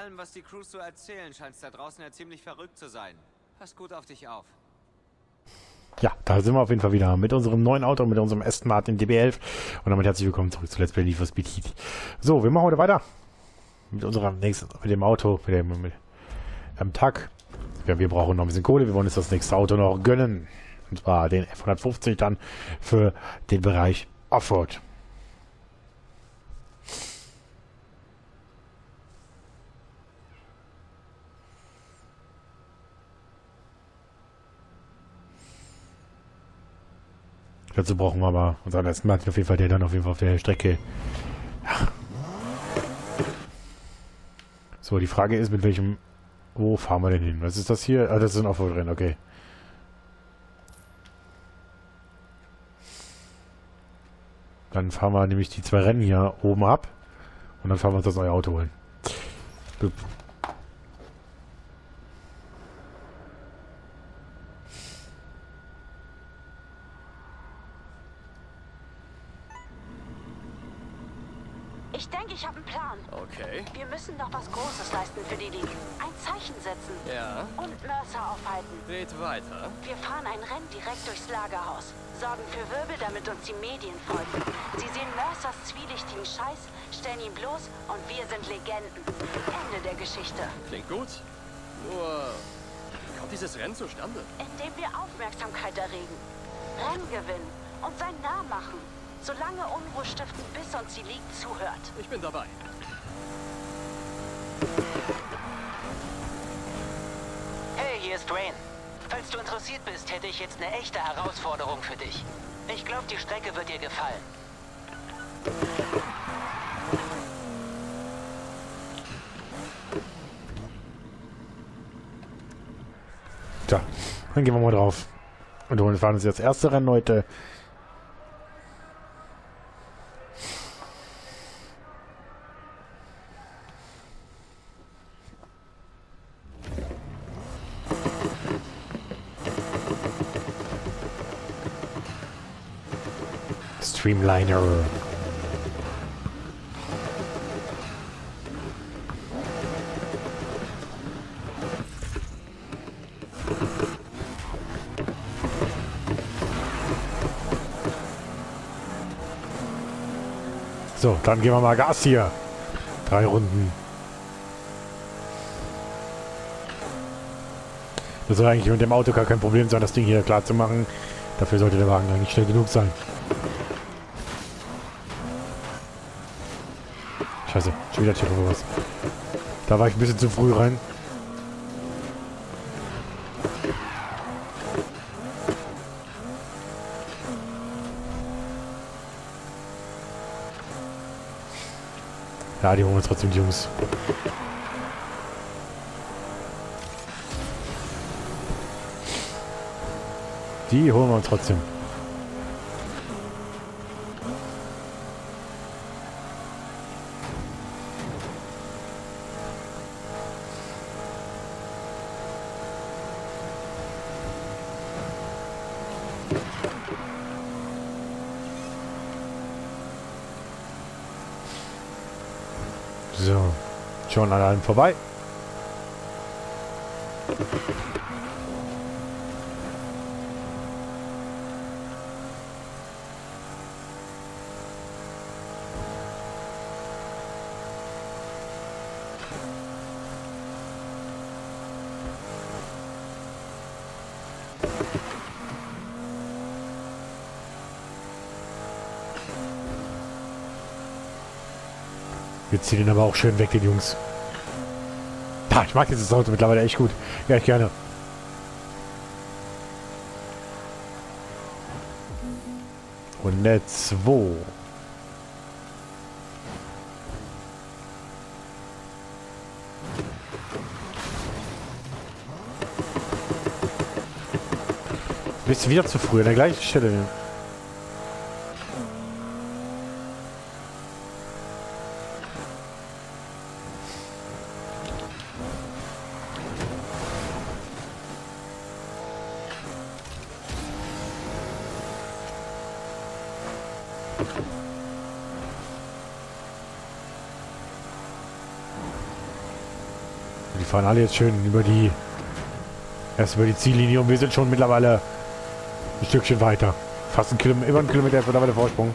allem, was die Crews so erzählen, scheint es da draußen ja ziemlich verrückt zu sein. Pass gut auf dich auf. Ja, da sind wir auf jeden Fall wieder mit unserem neuen Auto, mit unserem Aston Martin DB11. Und damit herzlich willkommen zurück zu Let's Play Need for Speed Heat. So, wir machen heute weiter mit unserem nächsten, mit dem Auto, mit dem Tag. Ja, wir brauchen noch ein bisschen Kohle, wir wollen uns das nächste Auto noch gönnen. Und zwar den F150 dann für den Bereich Offroad. Dazu brauchen wir aber unseren ersten Martin auf jeden Fall, der dann auf jeden Fall auf der Strecke. Ja. So, die Frage ist, mit welchem. Wo fahren wir denn hin? Was ist das hier? Ah, das ist ein Offroad-Rennen, okay. Dann fahren wir nämlich die zwei Rennen hier oben ab und dann fahren wir uns das neue Auto holen. Bup. Ich denke, ich habe einen Plan. Okay. Wir müssen noch was Großes leisten für die Liga. Ein Zeichen setzen. Ja. Und Mercer aufhalten. Red weiter. Wir fahren ein Rennen direkt durchs Lagerhaus. Sorgen für Wirbel, damit uns die Medien folgen. Sie sehen Mercers zwielichtigen Scheiß, stellen ihn bloß und wir sind Legenden. Ende der Geschichte. Klingt gut. Nur, wie kommt dieses Rennen zustande? Indem wir Aufmerksamkeit erregen. Rennen gewinnen und seinen Namen machen. Solange Unruhe stiften, bis uns die League zuhört. Ich bin dabei. Hey, hier ist Rain. Falls du interessiert bist, hätte ich jetzt eine echte Herausforderung für dich. Ich glaube, die Strecke wird dir gefallen. Tja, dann gehen wir mal drauf. Und wir fahren uns jetzt das erste Rennen heute. Streamliner. So, dann geben wir mal Gas hier. 3 Runden. Das soll eigentlich mit dem Auto gar kein Problem sein, das Ding hier klar zu machen. Dafür sollte der Wagen eigentlich schnell genug sein. Scheiße, schon wieder Tier oder was. Da war ich ein bisschen zu früh rein. Ja, die holen uns trotzdem die Jungs. Die holen wir uns trotzdem. So, schon an allem vorbei. Wir ziehen ihn aber auch schön weg, den Jungs. Da, ich mag dieses Auto mittlerweile echt gut. Ja, ich gerne. Und jetzt 2. Bist du wieder zu früh an der gleichen Stelle? Die fahren alle jetzt schön über die Ziellinie und wir sind schon mittlerweile ein Stückchen weiter. Fast über einen Kilometer ist mittlerweile Vorsprung.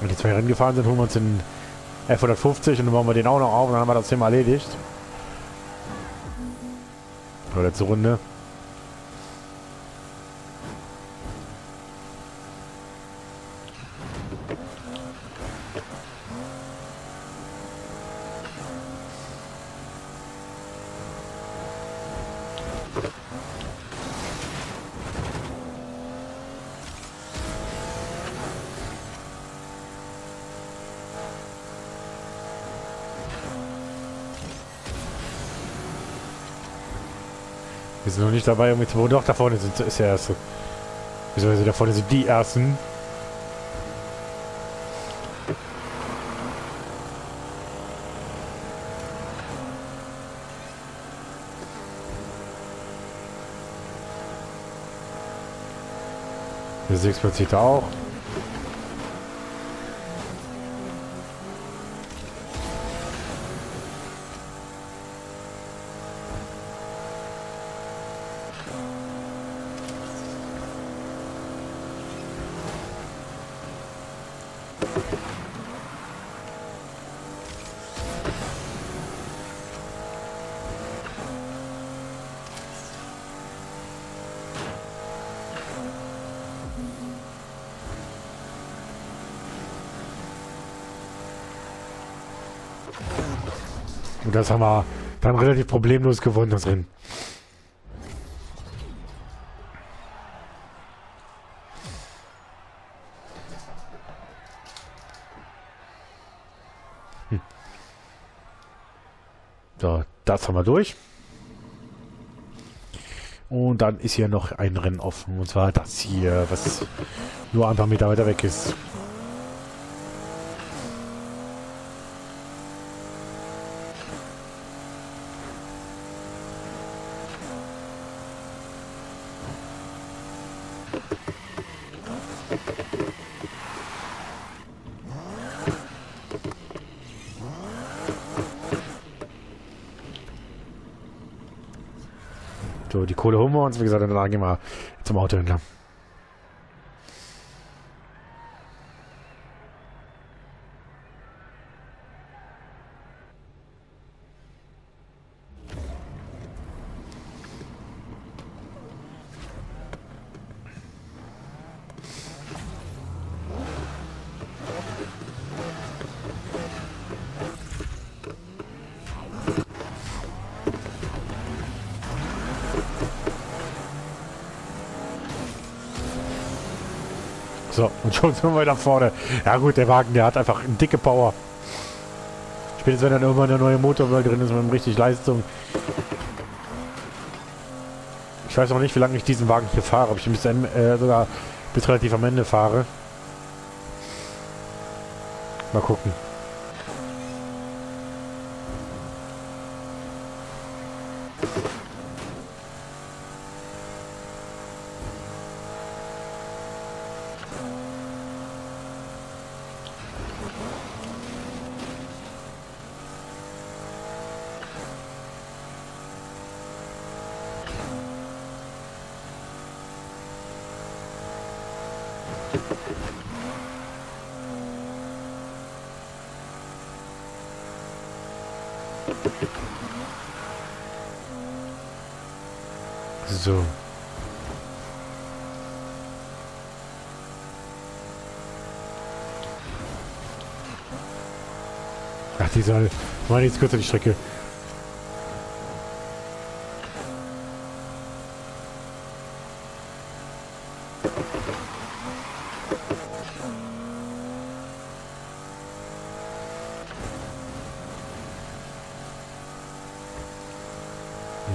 Wenn die zwei Rennen gefahren sind, holen wir uns den F150 und dann machen wir den auch noch auf und dann haben wir das Thema erledigt. Oder letzte Runde. Wir sind noch nicht dabei, um jetzt wo doch da vorne sind, ist der Erste. Beziehungsweise da vorne sind die Ersten. Der Sechsplatzierte auch. Und das haben wir dann relativ problemlos gewonnen, das Rennen. So, das haben wir durch. Und dann ist hier noch ein Rennen offen. Und zwar das hier, was nur ein paar Meter weiter weg ist. So, die Kohle holen wir uns, wie gesagt, dann gehen wir zum Autohändler. So, und schon sind wir da vorne. Ja gut, der Wagen, der hat einfach eine dicke Power. Spätestens wenn dann irgendwann der neue Motor drin ist mit richtig Leistung. Ich weiß noch nicht, wie lange ich diesen Wagen hier fahre. Ob ich bis sogar bis relativ am Ende fahre. Mal gucken. So. Ach, die soll. War nichts kürzer die Strecke.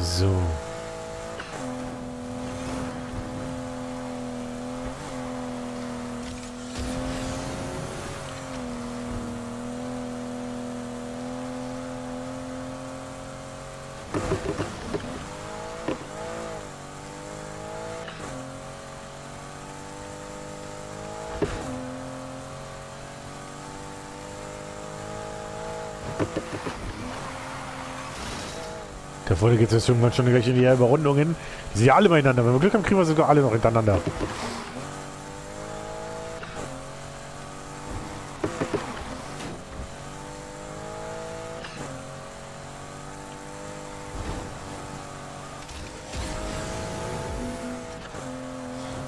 So. Da vorne geht es jetzt irgendwann schon gleich in die Überrundung hin. Die sind ja alle miteinander. Wenn wir Glück haben, kriegen wir sogar alle noch hintereinander.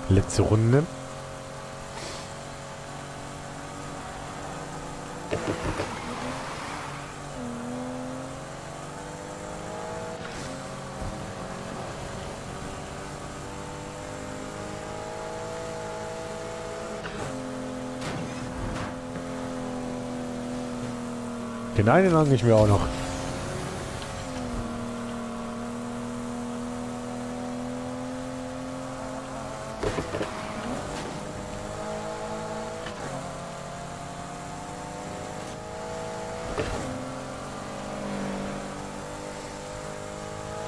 Letzte Runde. Den einen hange ich mir auch noch.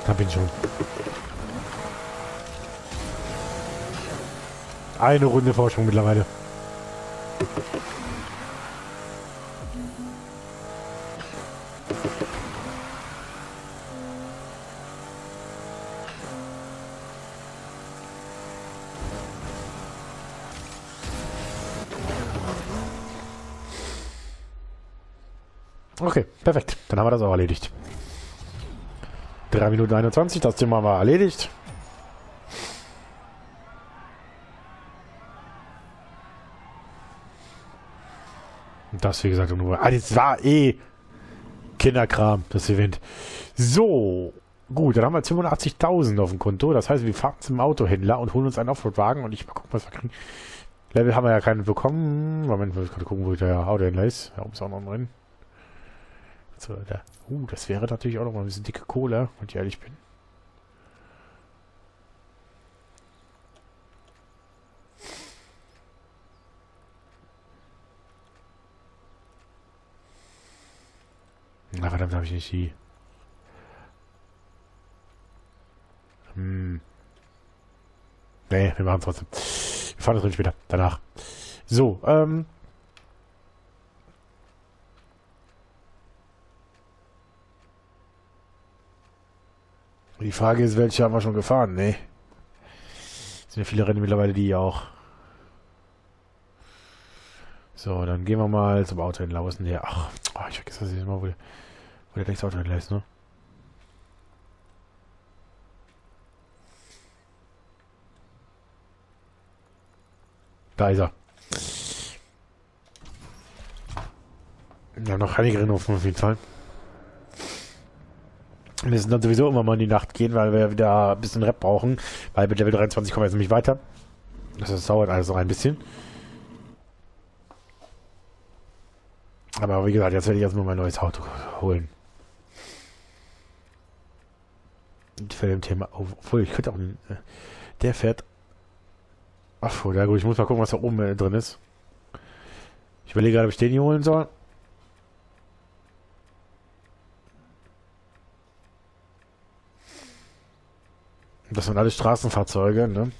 Hab ihn schon. Eine Runde Vorsprung mittlerweile. Okay, perfekt. Dann haben wir das auch erledigt. 3 Minuten 21, das Thema war erledigt. Und das, wie gesagt, nur... Ah, das war eh Kinderkram, das Event. So, gut, dann haben wir 280.000 auf dem Konto. Das heißt, wir fahren zum Autohändler und holen uns einen Offroad-Wagen und ich mal gucken, was wir kriegen. Level haben wir ja keinen bekommen. Moment, wir müssen gerade gucken, wo der Autohändler ist. Da oben ist auch noch drin. So, da. Das wäre natürlich auch noch mal ein bisschen dicke Kohle, wenn ich ehrlich bin. Na, verdammt, habe ich nicht die. Nee, wir machen es trotzdem. Wir fahren das drin später, danach. So, die Frage ist, welche haben wir schon gefahren? Ne. Es sind ja viele Rennen mittlerweile, die auch. So, dann gehen wir mal zum Autohändler. Wo ist denn der? Ach, ich vergesse das jetzt mal, wo der nächste Autohändler ist, ne? Da ist er. Wir haben noch einige Rennen auf jeden Fall. Wir müssen dann sowieso immer mal in die Nacht gehen, weil wir wieder ein bisschen Rep brauchen. Weil mit Level 23 kommen wir jetzt nämlich weiter. Das dauert alles noch ein bisschen. Aber wie gesagt, jetzt werde ich erstmal mein neues Auto holen. Für dem Thema. Obwohl, ich könnte auch. Der fährt. Ach, ja gut, ich muss mal gucken, was da oben drin ist. Ich überlege gerade, ob ich den hier holen soll. Das sind alle Straßenfahrzeuge, ne?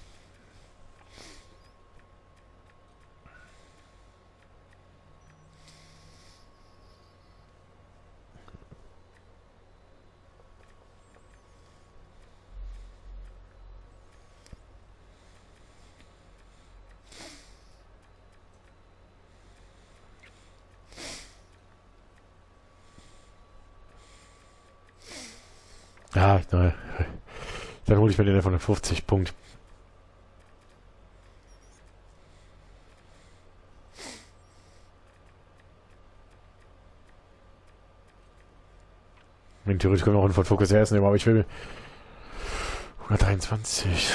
Ja, nein. Dann hole ich mir den F150, Punkt. Wenn theoretisch können wir auch einen Ford Focus RS nehmen, aber ich will 123.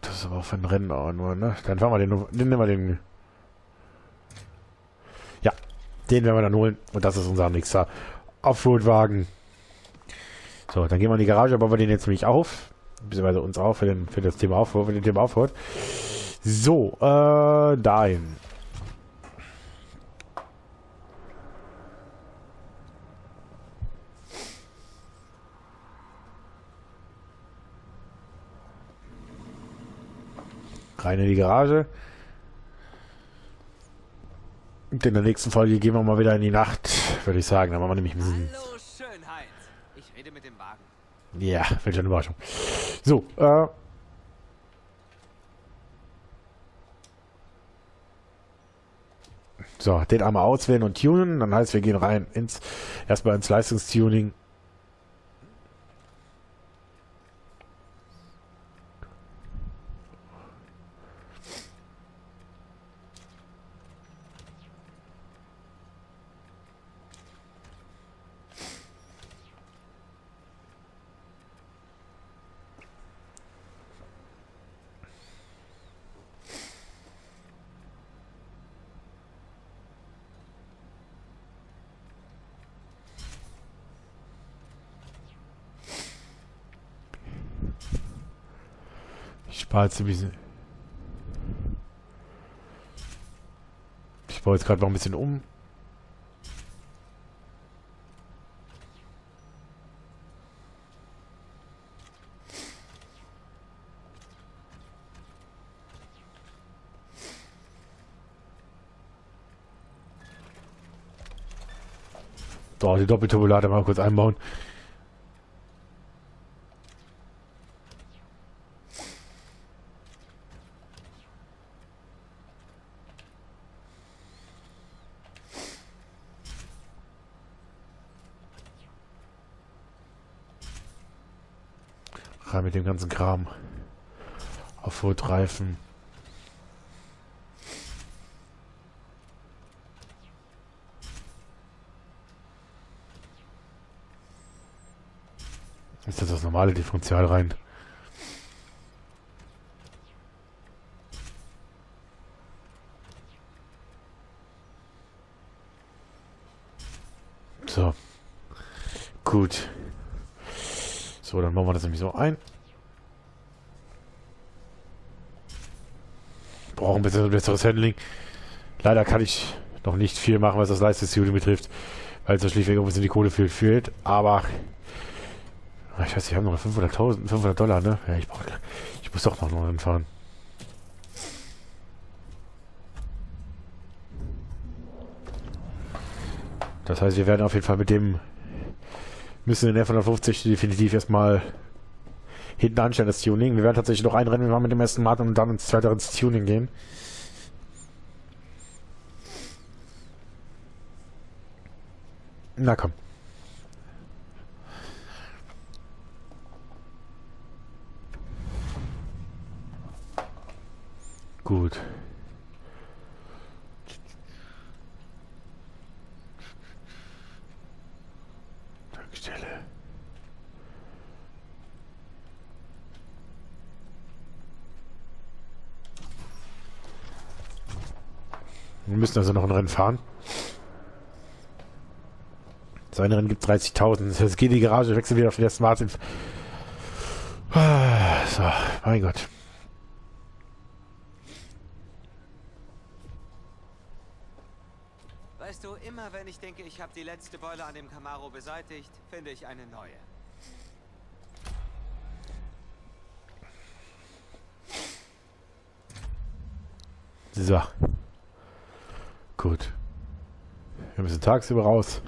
Das ist aber für ein Rennen auch nur, ne? Dann fahren wir den nehmen wir den. Ja, den werden wir dann holen. Und das ist unser nächster Offroad-Wagen. So, dann gehen wir in die Garage, bauen wir den jetzt nämlich auf. Beziehungsweise uns auf für das Thema Offroad, für den Thema Offroad. So, dahin. Rein in die Garage. Und in der nächsten Folge gehen wir mal wieder in die Nacht, würde ich sagen. Da machen wir nämlich ein bisschen. Hallo Schönheit. Ich rede mit dem Wagen. Ja, welch eine Überraschung. So, so, den einmal auswählen und tunen. Dann heißt, wir gehen rein ins erstmal ins Leistungstuning. Ich baue jetzt gerade noch ein bisschen um. Doch, die Doppelturbolader mal kurz einbauen. Mit dem ganzen Kram auf Offroad-Reifen. Ist das normale Differential rein? So. Gut. So, dann machen wir das nämlich so ein. Brauchen ein bisschen besseres Handling. Leider kann ich noch nicht viel machen, was das Leistungsstudio betrifft, weil es so schlichtweg ein bisschen die Kohle viel fehlt. Aber ich weiß, ich habe noch 500 Dollar, ne? Ja, ich muss doch noch einen fahren. Das heißt, wir werden auf jeden Fall mit dem müssen den F150 definitiv erstmal hinten anstellen, das Tuning. Wir werden tatsächlich noch ein Rennen machen mit dem Aston Martin und dann ins zweite Rennen ins Tuning gehen. Na komm. Gut. Wir müssen also noch ein Rennen fahren. So ein Rennen gibt 30.000. Jetzt geht die Garage, wechseln wieder auf den Aston Martin. So, mein Gott. Weißt du, immer wenn ich denke, ich habe die letzte Beule an dem Camaro beseitigt, finde ich eine neue. So. Gut. Wir müssen tagsüber raus.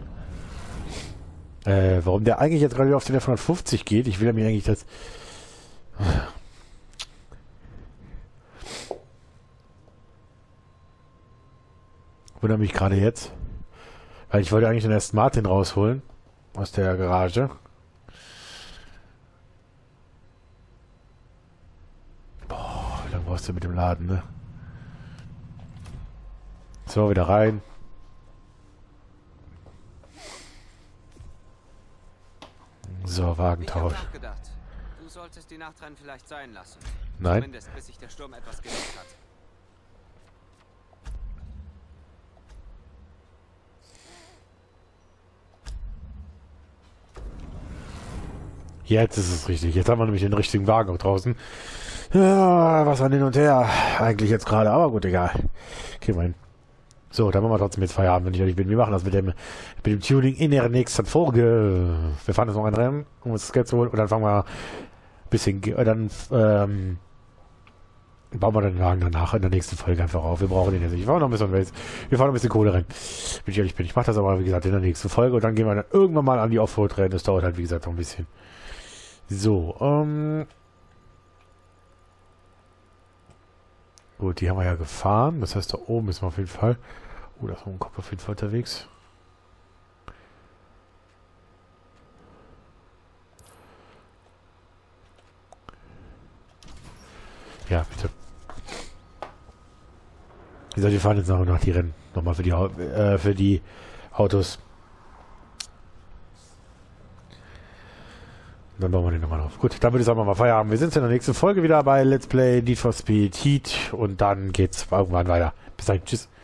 Warum der eigentlich jetzt gerade wieder auf den F150 geht? Ich will ja mir eigentlich das... Wundert mich gerade jetzt. Weil ich wollte eigentlich den Aston Martin rausholen. Aus der Garage. Boah, wie lange brauchst du mit dem Laden, ne? So, wieder rein. So, Wagentausch. Ich hab nachgedacht, du solltest die Nachtrennen vielleicht sein lassen. Nein. Zumindest bis sich der Sturm etwas gelegt hat. Jetzt ist es richtig. Jetzt haben wir nämlich den richtigen Wagen auch draußen. Ja, was an hin und her. Eigentlich jetzt gerade, aber gut, egal. Gehen wir hin. So, dann machen wir trotzdem jetzt Feierabend, wenn ich ehrlich bin. Wir machen das mit dem Tuning in der nächsten Folge. Wir fahren jetzt noch ein Rennen, um uns das Geld zu holen. Und dann fangen wir ein bisschen... Dann bauen wir den Wagen danach in der nächsten Folge einfach auf. Wir brauchen den jetzt nicht. Wir fahren noch ein bisschen, Kohle rein. Wenn ich ehrlich bin. Ich mache das aber, wie gesagt, in der nächsten Folge. Und dann gehen wir dann irgendwann mal an die Offroad-Rennen. Das dauert halt, wie gesagt, noch ein bisschen. So, gut, die haben wir ja gefahren. Das heißt, da oben ist man auf jeden Fall. Oh, da ist ein Kopf auf jeden Fall unterwegs. Ja, bitte. Wie gesagt, wir fahren jetzt nach und nach die Rennen. Nochmal für die Autos. Dann bauen wir den nochmal auf. Gut, dann würde ich sagen, mal Feierabend. Wir sind in der nächsten Folge wieder bei Let's Play Need for Speed Heat und dann geht's irgendwann weiter. Bis dahin, tschüss.